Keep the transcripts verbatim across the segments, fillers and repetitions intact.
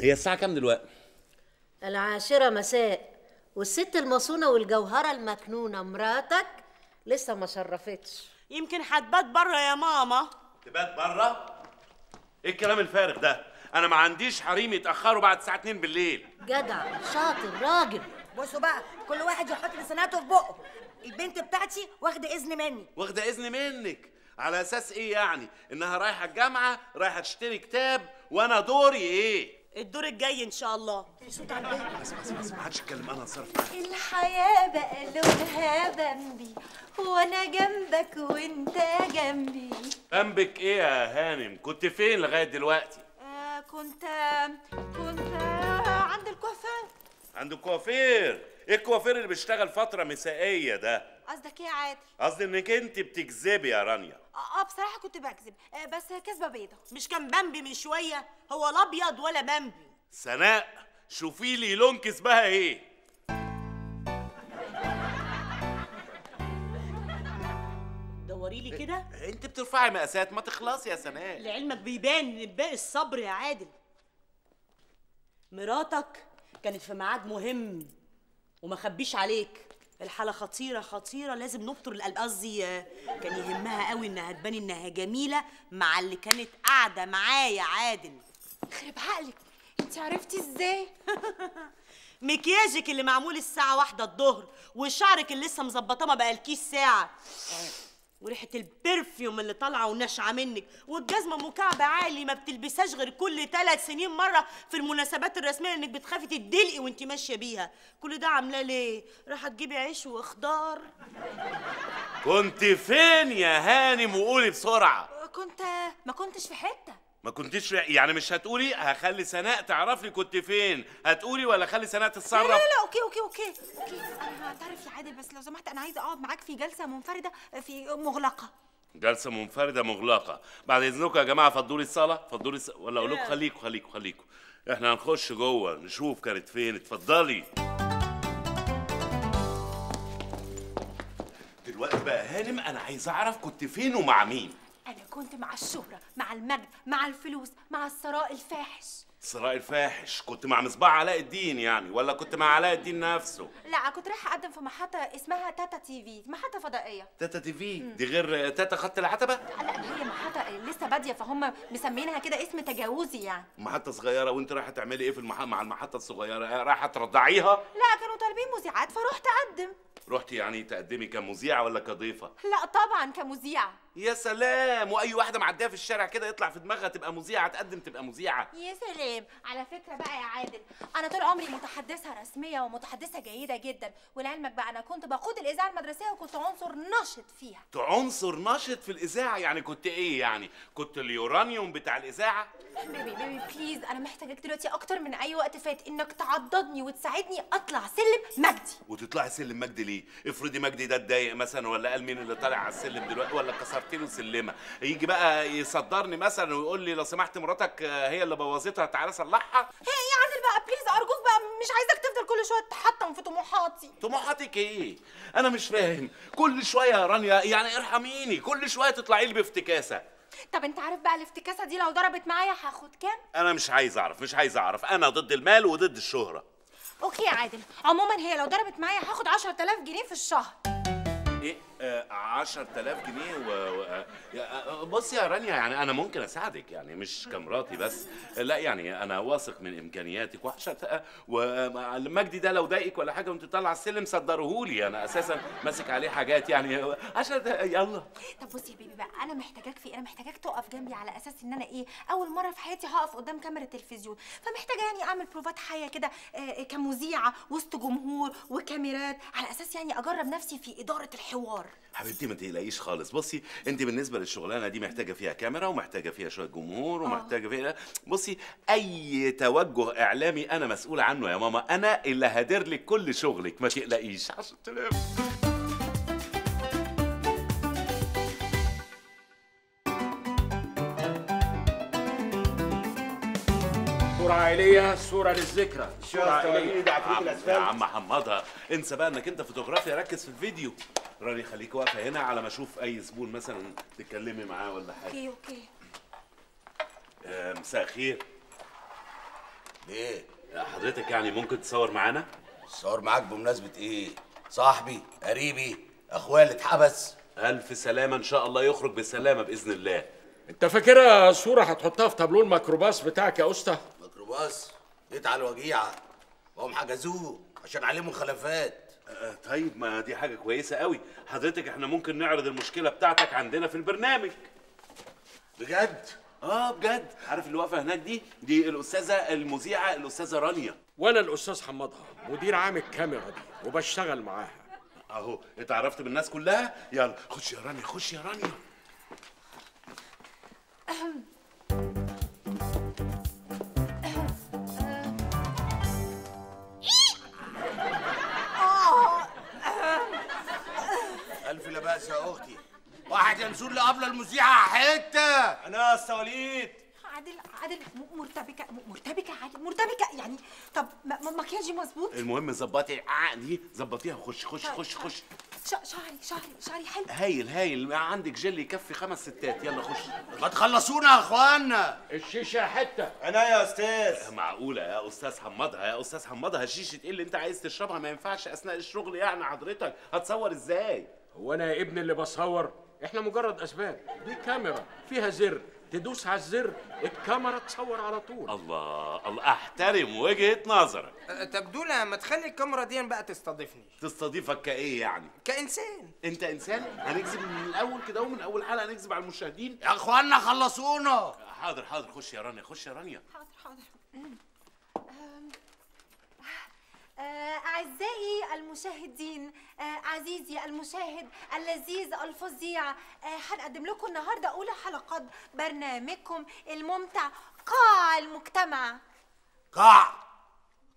هي الساعة كام دلوقتي؟ العاشرة مساء، والست المصونة والجوهرة المكنونة مراتك لسه ما شرفتش. يمكن هتبات بره يا ماما. تبات بره؟ ايه الكلام الفارغ ده؟ أنا ما عنديش حريم يتأخروا بعد الساعة اتنين بالليل. جدع، شاطر، راجل. بصوا بقى، كل واحد يحط لساناته في بقه. البنت بتاعتي واخدة إذن مني. واخدة إذن منك؟ على أساس إيه يعني؟ إنها رايحة الجامعة، رايحة تشتري كتاب، وأنا دوري إيه؟ الدور الجاي ان شاء الله. صوت على البيت. اسمع اسمع اسمع، محدش يتكلم، انا هتصرف. الحياه بقى لونها بمبي وانا جنبك وانت جنبي. بمبك ايه يا هانم؟ كنت فين لغايه دلوقتي؟ آه كنت كنت عند الكوافير. عند الكوافير؟ ايه الكوافير اللي بيشتغل فتره مسائيه ده؟ قصدك ايه يا عادل؟ قصدي انك انت بتكذبي يا رانيا. اه بصراحه كنت بكذب، آه بس كذبه بيضه. مش كان بامبي من شويه؟ هو لا ابيض ولا بامبي. سناء، شوفي لي لون كذبها ايه. دوري لي كده. انت بترفعي مقاسات، ما تخلصي يا سناء. لعلمك بيبان باقي الصبر يا عادل. مراتك كانت في ميعاد مهم وما خبيش عليك. الحالة خطيرة خطيرة، لازم نبطر القلب. قصدي كان يهمها قوي انها تبان انها جميلة مع اللي كانت قاعدة معايا. عادل، خرب عقلك، انت عرفتي ازاي؟ مكياجك اللي معمول الساعة واحدة الظهر، وشعرك اللي لسه مظبطاه ما بقالكيش ساعة، وريحة البرفيوم اللي طالعة وناشعة منك، والجزمة ام كعب عالي ما بتلبسهاش غير كل ثلاث سنين مرة في المناسبات الرسمية، انك بتخافي تدلقي وانت ماشية بيها. كل ده عاملاه ليه؟ راح تجيبي عيش وخضار. كنت فين يا هانم وقولي بسرعة؟ كنت ما كنتش في حتة. ما كنتيش يعني مش هتقولي؟ هخلي سناء تعرفني كنت فين. هتقولي ولا خلي سناء تتصرف؟ لا لا لا، اوكي اوكي اوكي اوكي انا هعترف يا عادل، بس لو سمحت انا عايزه اقعد معاك في جلسه منفرده، في مغلقه. جلسه منفرده مغلقه؟ بعد اذنكم يا جماعه فضوا لي الصاله، فضوا لي الص... ولا اقول لكم خليكم خليكم خليكم احنا هنخش جوه نشوف كانت فين. اتفضلي. دلوقتي بقى هانم انا عايز اعرف كنت فين ومع مين. أنا كنت مع الشهرة، مع المجد، مع الفلوس، مع الثراء الفاحش. الثراء الفاحش؟ كنت مع مصباح علاء الدين يعني، ولا كنت مع علاء الدين نفسه؟ لا، كنت رايحة أقدم في محطة اسمها تاتا تي في، محطة فضائية. تاتا تي في؟ دي غير تاتا خط العتبة؟ لا، هي محطة لسه بادية، فهم مسمينها كده اسم تجاوزي يعني. محطة صغيرة، وأنت رايحة تعملي إيه في المح... مع المحطة الصغيرة؟ رايحة ترضعيها؟ لا، كانوا طالبين مذيعات فرحت أقدم. رحتي يعني تقدمي كمذيعة ولا كضيفة؟ لا طبعا كمذيعة. يا سلام، واي واحدة معدية في الشارع كده يطلع في دماغها تبقى مذيعة، تقدم تبقى مذيعة. يا سلام، على فكرة بقى يا عادل، أنا طول عمري متحدثة رسمية ومتحدثة جيدة جدا، ولعلمك بقى أنا كنت بقود الإذاعة المدرسية وكنت عنصر نشط فيها. عنصر نشط في الإذاعة؟ يعني كنت إيه يعني؟ كنت اليورانيوم بتاع الإذاعة؟ بيبي بيبي بليز، أنا محتاجاك دلوقتي أكتر من أي وقت فات، إنك تعضدني وتساعدني أطلع سلم مجدي. وتطلعي سلم مجدي ليه؟ افرضي مجدي ده اتضايق مثلا، ولا قال مين اللي طالع على السلم دلوقتي، ولا كسرت له سلمه، يجي بقى يصدرني مثلا ويقول لي لو سمحت مراتك هي اللي بوظتها تعالى صلحها. هي يا عادل بقى بليز، ارجوك بقى، مش عايزك تفضل كل شويه تحطم في طموحاتي. طموحاتك ايه؟ انا مش فاهم، كل شويه يا رانيا يعني ارحميني، كل شويه تطلعي لي بافتكاسه. طب انت عارف بقى الافتكاسه دي لو ضربت معايا هاخد كام؟ انا مش عايز اعرف، مش عايز اعرف، انا ضد المال وضد الشهره. اوكي يا عادل، عموما هي لو ضربت معايا هاخد عشرة آلاف جنيه في الشهر. ايه؟ آه عشرة آلاف جنيه و... و... آه بصي يا رانيا، يعني انا ممكن اساعدك، يعني مش كمراتي بس، لا يعني انا واثق من امكانياتك. وعشرة والمجدي ده لو ضايقك ولا حاجه وانت طالعه السلم صدرهولي، انا اساسا ماسك عليه حاجات يعني. عشرة يلا. طب بصي يا بيبي بقى، انا محتاجاك في انا محتاجاك تقف جنبي، على اساس ان انا ايه، اول مره في حياتي هقف قدام كاميرا تلفزيون، فمحتاجه يعني اعمل بروفات حيه كده آه كمذيعه وسط جمهور وكاميرات، على اساس يعني اجرب نفسي في اداره الحوار. حبيبتي ما تقلقيش خالص، بصي انت بالنسبه للشغلانه دي محتاجه فيها كاميرا، ومحتاجه فيها شويه جمهور، ومحتاجه فيها بصي اي توجه اعلامي انا مسؤوله عنه يا ماما، انا اللي هدير لك كل شغلك، ما تقلقيش. عشرة آلاف. صورة عائلية، صورة للذكرى. صورة عائلية ده عفريت الأسفلت يا عم حمادها. انسى بقى انك انت فوتوغرافيا، ركز في الفيديو. راني خليكي واقفة هنا على ما اشوف أي زبون مثلا تتكلمي معاه ولا حاجة. اوكي اوكي. مساء الخير. ليه؟ حضرتك يعني ممكن تتصور معانا؟ اتصور معاك بمناسبة ايه؟ صاحبي، قريبي، اخويا اللي اتحبس. ألف سلامة، إن شاء الله يخرج بسلامة بإذن الله. أنت فاكرها صورة هتحطها في تابلو الميكروباص بتاعك يا أسطى؟ ميكروباص؟ جيت على الوجيعة، هم حجزوه عشان عليه مخالفات. أه طيب، ما دي حاجة كويسة قوي. حضرتك إحنا ممكن نعرض المشكلة بتاعتك عندنا في البرنامج. بجد؟ آه بجد. عارف اللي واقفة هناك دي؟ دي الأستاذة المذيعة الأستاذة رانيا. وأنا الأستاذ حماد غانم، مدير عام الكاميرا دي، وبشتغل معاها. اهو اتعرفت بالناس كلها. يلا خش يا رانيا، خش يا رانيا. الف لا باس يا اختي. واحد ينزل لقبل المذيعه حته. انا يا استاذ وليد. عادل عادل مرتبكه مرتبكه عادل مرتبكه يعني. طب مكياجي مظبوط؟ المهم ظبطي عقلي، ظبطيها وخش خش خش خش. شعري شعري شعري حلو. هايل هايل، عندك جل يكفي خمس ستات. يلا خش. ما تخلصونا يا اخوانا. الشيشه حته. انا يا استاذ. معقوله يا استاذ حمضها يا استاذ حمضها شيشه ايه اللي انت عايز تشربها؟ ما ينفعش اثناء الشغل يعني. حضرتك هتصور ازاي؟ هو انا يا ابني اللي بصور؟ احنا مجرد اسباب. دي كاميرا فيها زر، تدوس على الزر الكاميرا تصور على طول. الله الله، احترم وجهه نظرك. تبدو لها ما تخلي الكاميرا دي بقى تستضيفني. تستضيفك كايه يعني؟ كانسان. انت انسان؟ هنكذب من الاول كده ومن اول حلقه هنكذب على المشاهدين يا اخوانا. خلصونا. حاضر حاضر، خش يا رانيا، خش يا رانيا. حاضر حاضر. أعزائي المشاهدين، عزيزي المشاهد اللذيذ الفظيع، هنقدم لكم النهارده أولى حلقات برنامجكم الممتع قاع المجتمع. قاع؟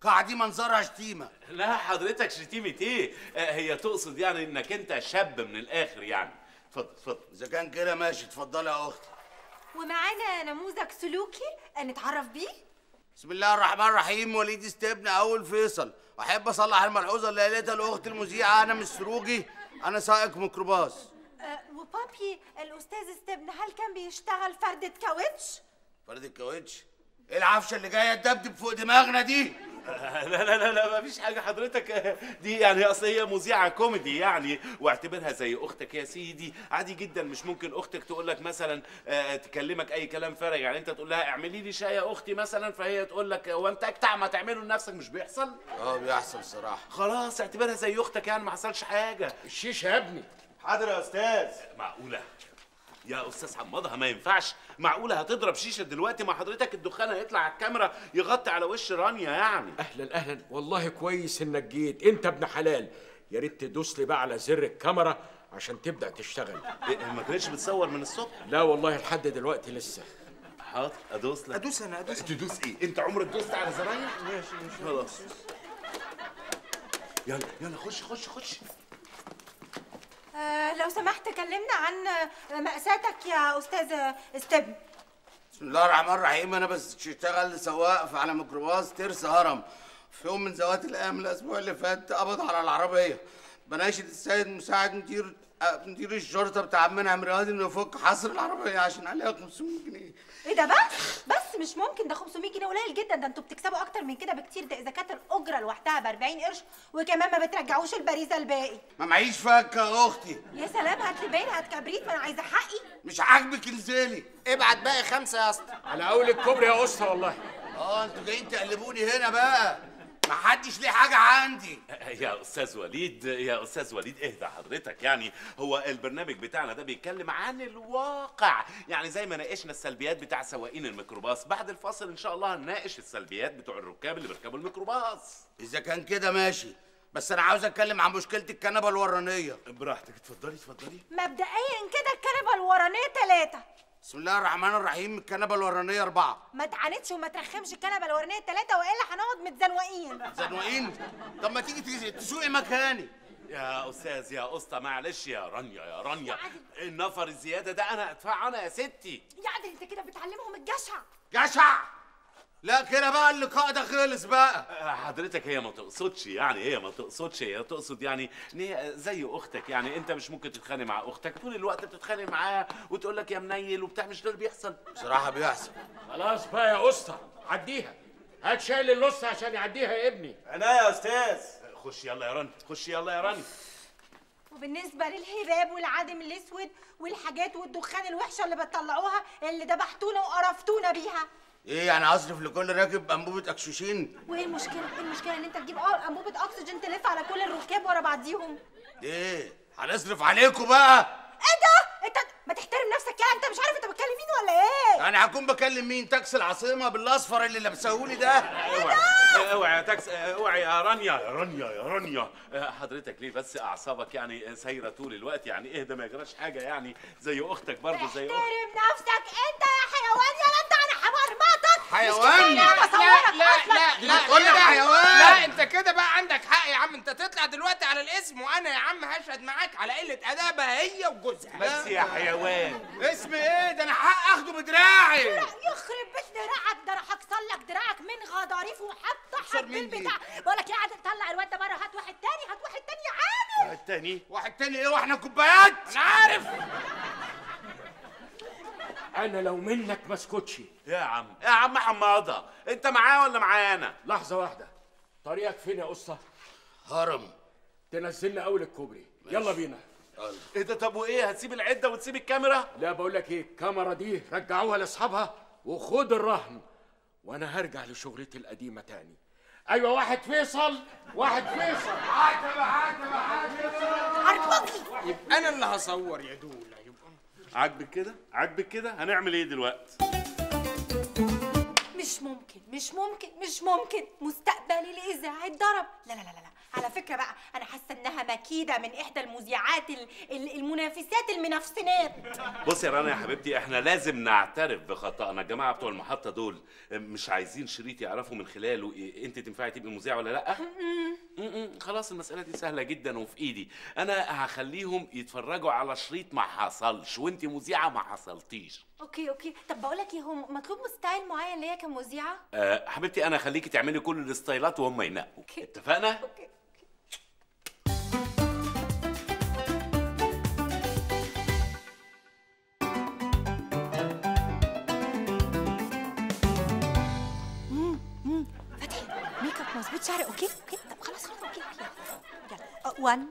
قاع دي منظرها شتيمة. لا حضرتك، شتيمة إيه؟ هي تقصد يعني إنك أنت شاب من الآخر يعني. اتفضل اتفضل. إذا كان كده ماشي، اتفضلي يا أختي. ومعانا نموذج سلوكي نتعرف بيه. بسم الله الرحمن الرحيم. وليد استبنى أول فيصل. أحب أصلح الملحوظة اللي قالتها الأخت المذيعة. أنا مش سروجي، أنا سائق ميكروباص. أه وبابي الأستاذ استبنى هل كان بيشتغل فردة كاوتش؟ فردة كاوتش؟ إيه العفشة اللي جاية تدبدب فوق دماغنا دي؟ لا لا لا لا، مفيش حاجة حضرتك. دي يعني أصل هي مذيعة كوميدي يعني، واعتبرها زي أختك يا سيدي. عادي جدا، مش ممكن أختك تقول لك مثلا تكلمك أي كلام فارغ يعني. أنت تقول لها اعملي لي شاي يا أختي مثلا، فهي تقول لك هو أنت أجدع ما تعمله لنفسك. مش بيحصل؟ أه بيحصل صراحة. خلاص اعتبرها زي أختك يعني، ما حصلش حاجة. الشيشة يا ابني. حاضر يا أستاذ. معقولة؟ يا أستاذ حمضها ما ينفعش؟ معقولة هتضرب شيشة دلوقتي؟ مع حضرتك الدخان هيطلع على الكاميرا يغطي على وش رانيا يعني. أهلا أهلا، والله كويس إنك جيت، أنت ابن حلال. يا ريت تدوس لي بقى على زر الكاميرا عشان تبدأ تشتغل. إيه ما كانتش بتصور من الصبح؟ لا والله لحد دلوقتي لسه. حاضر أدوس لك. أدوس أنا أدوس. تدوس إيه؟ أنت عمرك دوست على زراير؟ ماشي ماشي خلاص. يلا يلا خش خش خش. أه لو سمحت كلمنا عن مأساتك يا أستاذ استبنى. بسم الله الرحمن الرحيم. أنا بس بشتغل سواق على ميكروباص ترس هرم. في يوم من ذوات الأيام الأسبوع اللي فات قبض على العربية. بناشد السيد مساعد مدير مدير الشرطة بتاع منعم رياضي إنه يفك حصر العربية عشان عليها خمسمية جنيه. إيه ده بس؟ بس مش ممكن، ده خمسمية جنيه قليل جدا. ده أنتوا بتكسبوا أكتر من كده بكتير. ده إذا كانت الأجرة لوحدها ب أربعين قرش وكمان ما بترجعوش البريزة الباقي. ما معيش فك يا أختي. يا سلام، هات لي باين، هات كبريت، ما أنا عايزة حقي. مش عاجبك انزلي، ابعت باقي خمسة يا اسطى. على أول الكوبري يا أسطى والله. أه أنتوا جايين تقلبوني هنا بقى. محدش ليه حاجة عندي. يا أستاذ وليد يا أستاذ وليد اهدى حضرتك يعني. هو البرنامج بتاعنا ده بيتكلم عن الواقع يعني، زي ما ناقشنا السلبيات بتاع سواقين الميكروباص. بعد الفاصل إن شاء الله هنناقش السلبيات بتوع الركاب اللي بيركبوا الميكروباص. إذا كان كده ماشي، بس أنا عاوز أتكلم عن مشكلة الكنبة الورانية. براحتك، اتفضلي اتفضلي. مبدئيا كده الكنبة الورانية تلاتة. بسم الله الرحمن الرحيم. الكنبه الورانيه اربعه. ما تعاندش وما ترخمش. الكنبه الورانيه ثلاثه، والا هنقعد متزنوقين. متزنوقين؟ طب ما تيجي تسوقي مكاني. يا استاذ يا اسطى معلش. يا رانيا يا رانيا، النفر الزياده ده انا هدفعه انا يا ستي. يا عادل انت كده بتعلمهم الجشع. جشع؟ لا كده بقى اللقاء ده خلص بقى. حضرتك هي ما تقصدش يعني، هي ما تقصدش، هي تقصد يعني ان هي زي اختك يعني. انت مش ممكن تتخانق مع اختك طول الوقت، بتتخانق معاها وتقول لك يا منيل وبتاع. مش ده اللي بيحصل؟ بصراحه بيحصل. خلاص بقى يا اسطى عديها. هات شايل اللص عشان يعديها يا ابني. عناية يا استاذ. خش يلا يا رانيا، خش يلا يا رانيا. وبالنسبة للهراب والعدم الاسود والحاجات والدخان الوحشة اللي بتطلعوها اللي دبحتونا وقرفتونا بيها. ايه يعني اصرف لكل راكب انبوبة اكسجين؟ وايه المشكلة؟ ايه المشكلة ان انت تجيب اه انبوبة اكسجين تلف على كل الركاب ورا بعضيهم؟ ايه؟ هنصرف عليكم بقى. ايه ده؟ انت ما تحترم نفسك يعني، انت مش عارف انت بتكلم مين ولا ايه؟ يعني هكون بكلم مين؟ تاكس العاصمة بالاصفر اللي لابسهولي ده؟ اوعي اوعي يا تاكس، اوعي يا رانيا يا رانيا يا رانيا. حضرتك ليه بس اعصابك يعني سايرة طول الوقت؟ يعني اهدى ما يجراش حاجة يعني، زي اختك برضه زي اختك. احترم نفسك انت يا حيوان، يلا انت على حمارماتك. حيوان؟ لا لا لا لا لا حيوان. لا انت كده بقى عندك حق يا عم، انت تطلع دلوقتي على الاسم وانا يا عم هشهد معاك على قلة ادبها هي وجوزها. بس يا حيوان. اسم ايه ده؟ انا حق اخده بدراعي. يخرب بيت دراعك ده، انا هكسر لك دراعك من غضاريف وهطحنك بالبتاع. بقول لك ايه، عادل طلع الواد ده بره، هات واحد تاني، هات واحد تاني يا عادل. واحد تاني؟ واحد تاني ايه واحنا كوبايات؟ انا عارف. انا لو منك ما اسكتش. يا عم يا عم حماضه، انت معايا ولا معايا انا؟ لحظه واحده، طريقك فين يا قصه؟ هرم. تنزلنا اول الكوبري، يلا بينا. ايه ده؟ طب وايه، هتسيب العده وتسيب الكاميرا؟ لا بقول لك ايه، الكاميرا دي رجعوها لاصحابها وخد الرهن، وانا هرجع لشغلتي القديمه تاني. ايوه، واحد فيصل واحد فيصل. عاتب عاتب عاتب. يبقى انا اللي هصور يا دوله. يبقى عاجبك كده؟ عاجبك كده؟ هنعمل ايه دلوقتي؟ مش ممكن مش ممكن مش ممكن، مستقبلي لإذاعة اتضرب. لا لا لا لا، على فكرة بقى أنا حاسة إنها مكيدة من إحدى المذيعات المنافسات المنافسينات. بصي يا رنا يا حبيبتي، إحنا لازم نعترف بخطأنا. الجماعة بتوع المحطة دول مش عايزين شريط يعرفوا من خلاله أنت تنفعي تبقي مذيعة ولا لأ؟ خلاص المسألة دي سهلة جدا وفي إيدي، أنا هخليهم يتفرجوا على شريط ما حصلش وأنت مذيعة ما حصلتيش. أوكي أوكي. طب بقول لك إيه، هو مطلوب ستايل معين ليا كمذيعة؟ أه حبيبتي، أنا هخليكي تعملي كل الستايلات وهم ينقوا. اتفقنا؟ أوكي. مظبوط شعري. اوكي اوكي طب خلاص خلاص اوكي يلا يلا. وان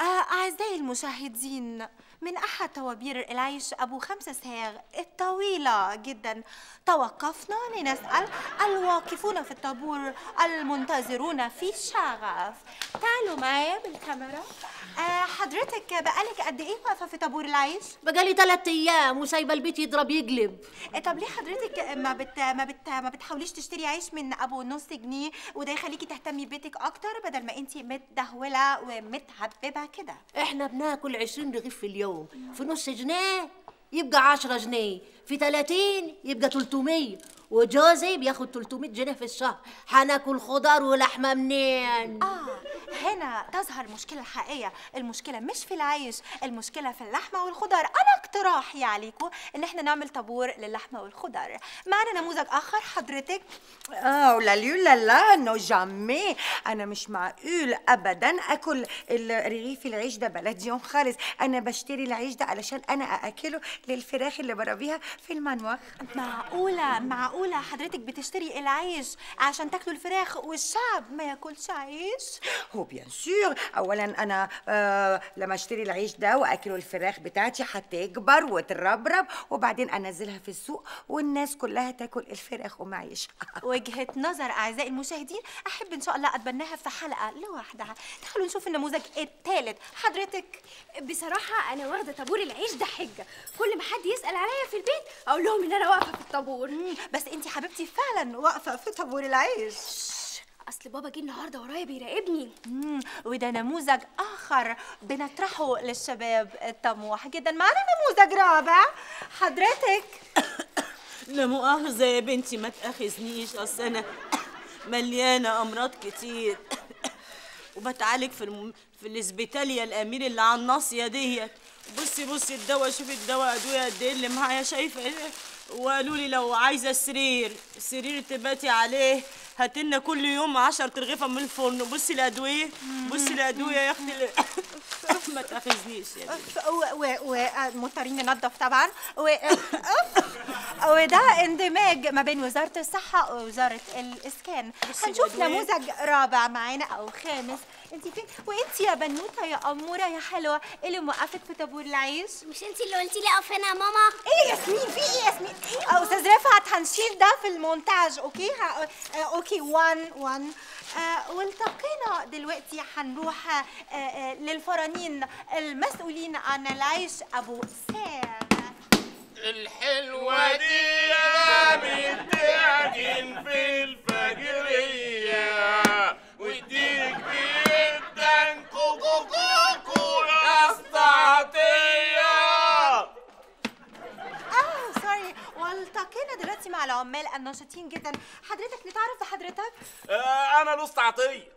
اعزائي المشاهدين، من احد طوابير العيش ابو خمسة صياغ الطويله جدا توقفنا لنسال الواقفون في الطابور المنتظرون في شغف. تعالوا معايا بالكاميرا. أه حضرتك بقالك قد ايه واقفه في طابور العيش؟ بقالي ثلاث ايام وسايبه البيت يضرب يقلب. طب ليه حضرتك ما بت ما بت ما بتحاوليش تشتري عيش من ابو نص جنيه، وده يخليكي تهتمي ببيتك اكتر بدل ما انت متدهوله ومتهببه كده؟ احنا بناكل عشرين رغيف في اليوم، في نص جنيه يبقى عشرة جنيه، في ثلاثين يبقى ثلاثمية، وجوزي بياخد ثلاثمية جنيه في الشهر، هناكل خضار ولحمه منين؟ اه هنا تظهر المشكله الحقيقيه، المشكله مش في العيش، المشكله في اللحمه والخضار. انا اقتراحي عليكم ان احنا نعمل طابور للحمه والخضار. معنا نموذج اخر حضرتك. اه لا لا لا نو جامي، انا مش معقول ابدا اكل رغيف العيش ده، بلديهم خالص. انا بشتري العيش ده علشان انا ااكله للفراخ اللي بربيها في المنوخ. معقوله معقوله حضرتك بتشتري العيش عشان تاكلوا الفراخ والشعب ما ياكلش عيش؟ هو بيان سور، اولا انا آه لما اشتري العيش ده واكله الفراخ بتاعتي هتكبر وتربرب، وبعدين انزلها في السوق والناس كلها تاكل الفراخ ومعيش. وجهه نظر اعزائي المشاهدين، احب ان شاء الله اتبناها في حلقه لوحدها. تعالوا نشوف النموذج الثالث. حضرتك بصراحه انا واخده طابور العيش ده حجه، كل ما حد يسال عليا في البيت اقول لهم ان انا واقفه في الطابور. بس انتي حبيبتي فعلا واقفه في طابور العيش. اصل بابا جه النهارده ورايا بيراقبني. امم وده نموذج اخر بنطرحه للشباب الطموح جدا. معانا نموذج رابع حضرتك. لا مؤاخذه يا بنتي، ما تاخذنيش، اصل انا مليانه امراض كتير وبتعالج في الم... في الاسبيتاليا الامير اللي على الناصيه ديت. بصي بصي الدواء، شوفي الدواء ادويه قد ايه اللي معايا، شايفه وقالوا لي لو عايزه سرير، سرير تباتي عليه، هاتلنا كل يوم عشر ترغيفه من الفرن. بصي الادويه، بصي الادويه يا اختي ما تاخذنيش يعني. ومضطرين ننظف طبعا. وده اندماج ما بين وزاره الصحه ووزاره الاسكان. هنشوف نموذج رابع معانا او خامس. انت فين؟ وانت يا بنوته يا اموره يا حلوه اللي موقفت في طابور العيش؟ مش انت اللي قلتي لي اقف هنا يا ماما؟ ايه يا ياسمين؟ في ايه يا ياسمين؟ إيه استاذ رفعت هنشيل ده في المونتاج. اوكي ها... اوكي وان وان آه والتقينا دلوقتي. هنروح آه آه للفرانين المسؤولين عن العيش ابو سام. الحلوه دي يا بنت عجين في الفجريه وديك بيدن كوكو كوكو لوستى عطية. اه سوري. والتقينا دلوقتي مع العمال النشطين جدا. حضرتك نتعرف بحضرتك؟ آه انا لوستى عطية.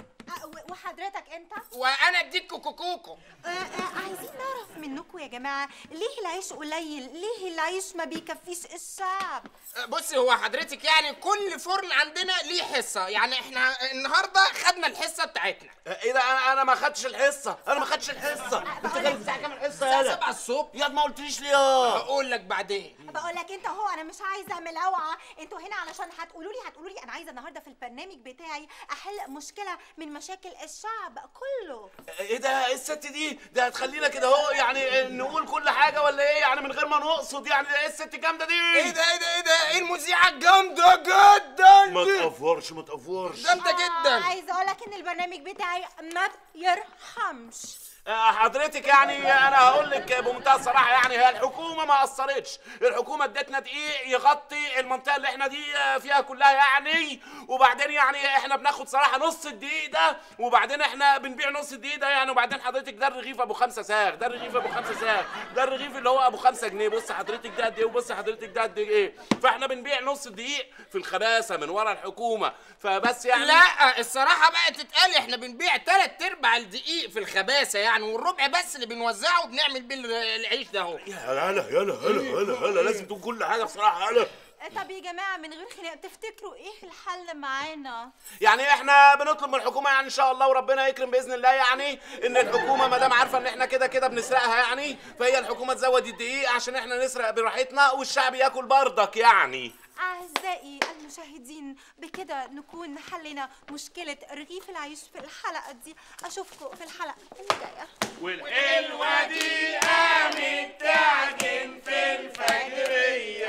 وحضرتك انت؟ وانا اديك كوكو كوكو. آه آه عايزين نعرف منكم يا جماعه ليه العيش قليل؟ ليه العيش ما بيكفيش الشعب؟ بصي هو حضرتك يعني كل فرن عندنا ليه حصه، يعني احنا النهارده خدنا الحصه بتاعتنا. ايه ده؟ انا انا ما خدتش الحصه، انا ما خدتش الحصه. انت جايب الساعه كام الحصه يالا؟ الساعه سبعة الصبح. ياض ما قلتليش ليه؟ هقول لك بعدين. بقول لك انت اهو، انا مش عايزه اعمل اوعى، انتوا هنا علشان هتقولوا لي هتقولوا لي انا عايزه النهارده في البرنامج بتاعي احل مشكله من مشاكل الشعب كله. ايه ده؟ ايه الست دي؟ ده هتخلينا كده اهو يعني نقول كل حاجه ولا ايه يعني من غير ما نقصد يعني؟ ايه الست الجامده دي؟ ايه ده ايه ده ايه ده؟ ايه المذيعه الجامده جدا دي؟ ما تقفرش ما تقفرش. جامده جدا. آه عايزه اقول لك ان البرنامج بتاعي ما بيرحمش. حضرتك يعني انا هقول لك بمنتهى الصراحه يعني هي الحكومه ما قصرتش، الحكومه ادتنا دقيق يغطي المنطقه اللي احنا دي فيها كلها يعني، وبعدين يعني احنا بناخد صراحه نص الدقيق ده، وبعدين احنا بنبيع نص الدقيق ده يعني. وبعدين حضرتك ده الرغيف ابو خمسه ساغ، ده الرغيف ابو خمسه ساغ، ده الرغيف اللي هو ابو خمسه جنيه. بص حضرتك ده قد ايه وبص حضرتك ده قد ايه. فاحنا بنبيع نص الدقيق في الخباثه من ورا الحكومه. فبس يعني لا الصراحه بقى تتقال احنا بنبيع ثلاث ارباع الدقيق في الخباثه يعني، والربع بس اللي بنوزعه وبنعمل بيه العيش ده اهو. يلا هلا هلا هلا هلا لازم تكون كل حاجه بصراحه. هلا طب يا جماعه من غير خناق تفتكروا ايه الحل معانا؟ يعني احنا بنطلب من الحكومه يعني ان شاء الله وربنا يكرم باذن الله يعني ان الحكومه ما دام عارفه ان احنا كده كده بنسرقها يعني، فهي الحكومه تزود الدقيق عشان احنا نسرق براحتنا والشعب ياكل بردك يعني. أعزائي المشاهدين بكده نكون حلينا مشكلة رغيف العيش في الحلقة دي. أشوفكم في الحلقة اللي جاية. والحلوة دي قامت تعجن في الفجرية.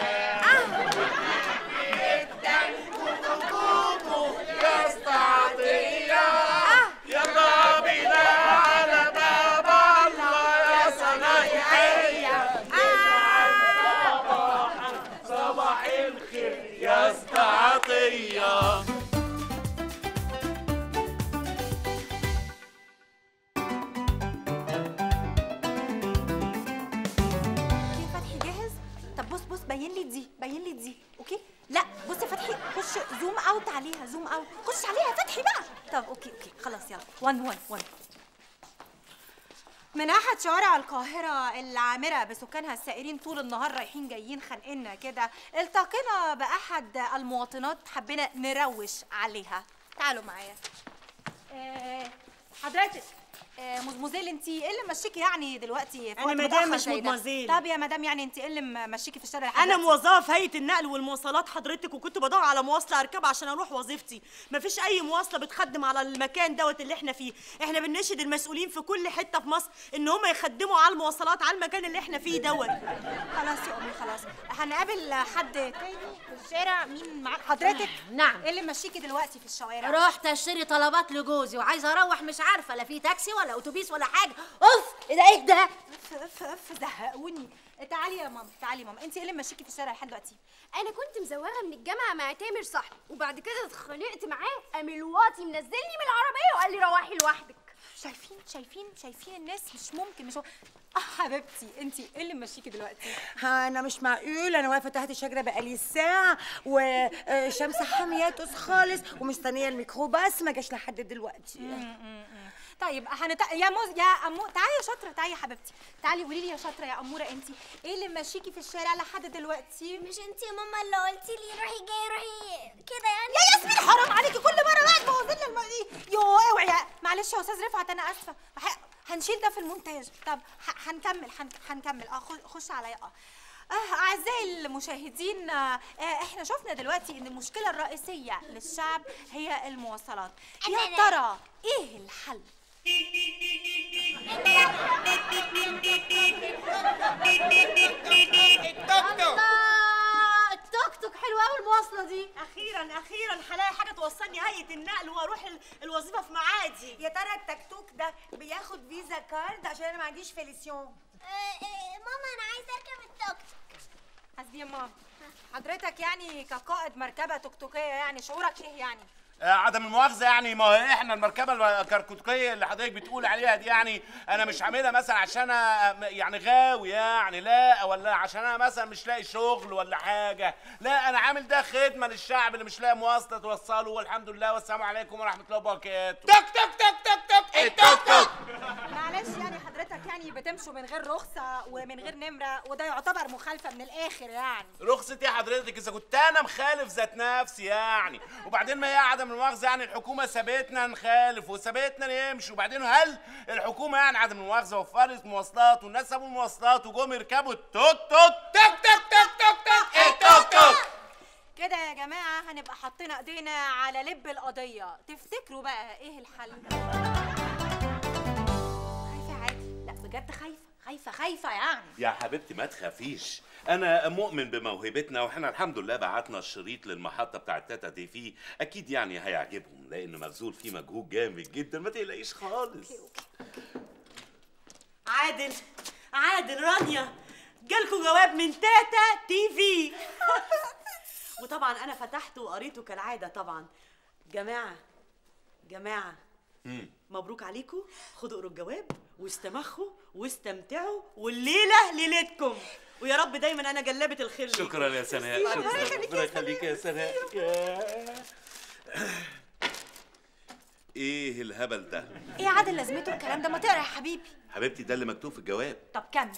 أهلا كوكو لوستى عطية. يا بابنا على باب الله يا صنايعية. يا لوستى عطية. اوكي فتحي جاهز. طب بص بص بين لي دي بين لي دي. اوكي لا بص يا فتحي خش زوم اوت عليها زوم اوت. خش عليها يا فتحي بقى. طب اوكي اوكي خلاص يلا. واحد واحد واحد. من أحد شوارع القاهرة العامرة بسكانها السائرين طول النهار رايحين جايين خانقنا كده، التقينا بأحد المواطنات حبينا نروش عليها. تعالوا معايا. أه حضرتك أه مزمزيل انت ايه اللي ممشيكي يعني دلوقتي في وقت متأخر زي ده؟ انا مدام مش مزمزيل. طب يا مدام يعني انت ايه اللي ممشيكي في الشارع؟ انا موظفة في هيئة النقل والمواصلات حضرتك، وكنت بدور على مواصلة اركبها عشان اروح وظيفتي. مفيش اي مواصلة بتخدم على المكان دوت اللي احنا فيه. احنا بننشد المسؤولين في كل حتة في مصر ان هم يخدموا على المواصلات على المكان اللي احنا فيه دوت. خلاص يا امي خلاص. هنقابل حد تاني في الشارع. مين معاك حضرتك؟ نعم. ايه اللي ممشيكي دلوقتي في الشوارع؟ رحت اشتري طلبات لجوزي وعايزة اروح، مش عارفة لا في تاكسي ولا اتوبيس ولا حاجه. اوف ايه ده ايه ده؟ اف اف اف زهقوني. تعالي يا ماما تعالي يا ماما. انت ايه اللي ماشيكي في الشارع لحد دلوقتي؟ انا كنت مزوغه من الجامعه مع تامر صاحبي، وبعد كده اتخانقت معاه، قام الواطي منزلني من العربيه وقال لي روحي لوحدك. شايفين شايفين شايفين الناس مش ممكن مش هو. اه حبيبتي انت ايه اللي ماشيكي دلوقتي؟ ها انا مش معقول، انا واقفه تحت شجره بقالي ساعه والشمس حامية خالص ومستنيه الميكروباص ما جاش لحد دلوقتي. طيب هنت... يا موز... يا امو تعالي يا شاطره، تعالي يا حبيبتي، تعالي قولي لي يا شاطره يا اموره، انت ايه اللي ماشيكي في الشارع لحد دلوقتي؟ مش انت يا ماما اللي قلتي لي روحي جاي روحي كده يعني؟ يا ياسمين حرام عليكي، كل مره بقى تبوظي لنا الم... يو اوعي معلش يا استاذ رفعت انا اسفه، بح... هنشيل ده في المونتاج. طب ح... هنكمل هن... هنكمل اه خش عليا. اه اه اعزائي المشاهدين، آه احنا شفنا دلوقتي ان المشكله الرئيسيه للشعب هي المواصلات، يا ترى ايه الحل؟ التوكتوك. التوكتوك حلوه قوي المواصله دي، اخيرا اخيرا هلاقي حاجه توصلني هيئه النقل واروح الوظيفه في ميعادي. يا ترى التوكتوك ده بياخد فيزا كارد عشان انا ما عنديش فيليسيون؟ ماما انا عايزه اركب التوكتوك. قصدي يا ماما حضرتك يعني كقائد مركبه توكتوكيه يعني شعورك ايه يعني؟ عدم المؤاخذه يعني، ما هي احنا المركبه الكركوتكيه اللي حضرتك بتقول عليها دي يعني انا مش عاملها مثلا عشان يعني غاوي يعني، لا ولا عشان انا مثلا مش لاقي شغل ولا حاجه، لا انا عامل ده خدمه للشعب اللي مش لاقي مواصله توصله، والحمد لله والسلام عليكم ورحمه الله وبركاته. توك توك توك توك توك التوك توك. معلش يعني حضرتك يعني بتمشوا من غير رخصه ومن غير نمره، وده يعتبر مخالفه من الاخر يعني. رخصه ايه حضرتك اذا كنت انا مخالف ذات نفسي يعني؟ وبعدين ما هي عدم من المؤاخذه يعني الحكومه سابتنا نخالف وسابتنا نمشي، وبعدين هل الحكومه يعني عدم المؤاخذه وفرت مواصلات والناس سابوا المواصلات وجم يركبوا التوك توك توك توك توك توك توك التوك توك كده يا جماعه هنبقى حاطين ايدينا على لب القضيه، تفتكروا بقى ايه الحل؟ خايفه عادي؟ لا بجد خايفه خايفه خايفه يعني. يا حبيبتي ما تخافيش، أنا مؤمن بموهبتنا، وإحنا الحمد لله بعتنا الشريط للمحطة بتاعة تاتا تي في، أكيد يعني هيعجبهم لأنه مبذول فيه مجهود جامد جدا، ما تقلقيش خالص. أوكي أوكي. عادل عادل رانيا جالكوا جواب من تاتا تي في. وطبعا أنا فتحته وقريته كالعادة طبعا. جماعة جماعة مم. مبروك عليكم، خدوا اقروا الجواب واستمخوا واستمتعوا، والليلة ليلتكم، ويا رب دايما انا جلابه الخير. شكرا يا سناء، ربنا يخليك يا سناء. ايه الهبل ده؟ ايه عادل لازمته الكلام ده؟ ما تقرا يا حبيبي. حبيبتي ده اللي مكتوب في الجواب. طب كمل.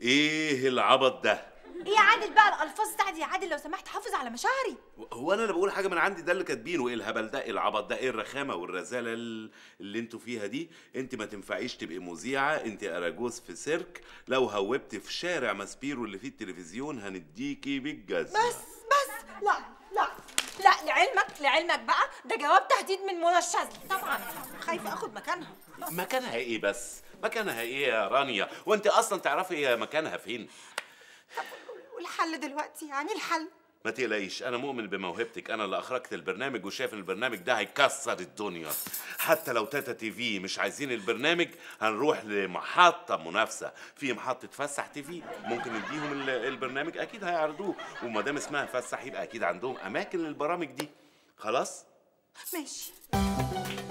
ايه العبط ده؟ ايه عادل بقى الالفاظ بتاعتي يا عادل لو سمحت، حافظ على مشاعري. هو انا اللي بقول حاجه من عندي؟ ده اللي كاتبينه. ايه الهبل ده؟ ايه العبط ده؟ ايه الرخامه والرذاله اللي انتوا فيها دي؟ انت ما تنفعيش تبقي مذيعه، انت اراجوز في سيرك، لو هوبت في شارع ماسبيرو اللي فيه التلفزيون هنديكي بالجزمه. بس بس لا لا لا، لعلمك لعلمك بقى ده جواب تهديد من منى الشاذلي، طبعا خايفه اخد مكانها. مكانها ايه بس؟ مكانها ايه يا رانيا؟ وانت اصلا تعرفي مكانها فين؟ والحل دلوقتي يعني الحل؟ ما تقلقيش، أنا مؤمن بموهبتك، أنا اللي أخرجت البرنامج وشايف إن البرنامج ده هيكسر الدنيا، حتى لو تاتا تي في مش عايزين البرنامج هنروح لمحطة منافسة، في محطة فسح تي في، ممكن نديهم البرنامج أكيد هيعرضوه، وما دام اسمها فسح يبقى أكيد عندهم أماكن للبرامج دي، خلاص؟ ماشي.